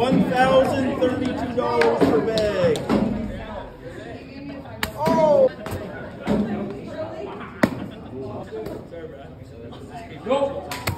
$1,032 per bag. Oh! Go!